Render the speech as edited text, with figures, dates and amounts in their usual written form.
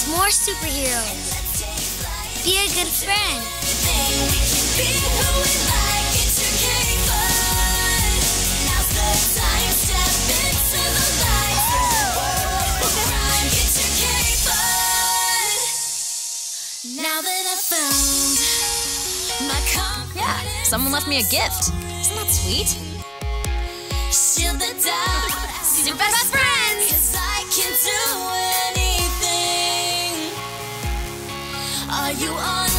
experience more superheroes. Be a good friend. Be who we like, it's okay fun. Now's the time, step into the light. Run, it's okay fun. Now that I found my confidence. Yeah, someone left me a gift. Isn't that sweet? Shield the doubt. Super best friends. 'Cause I can do it. Are you on?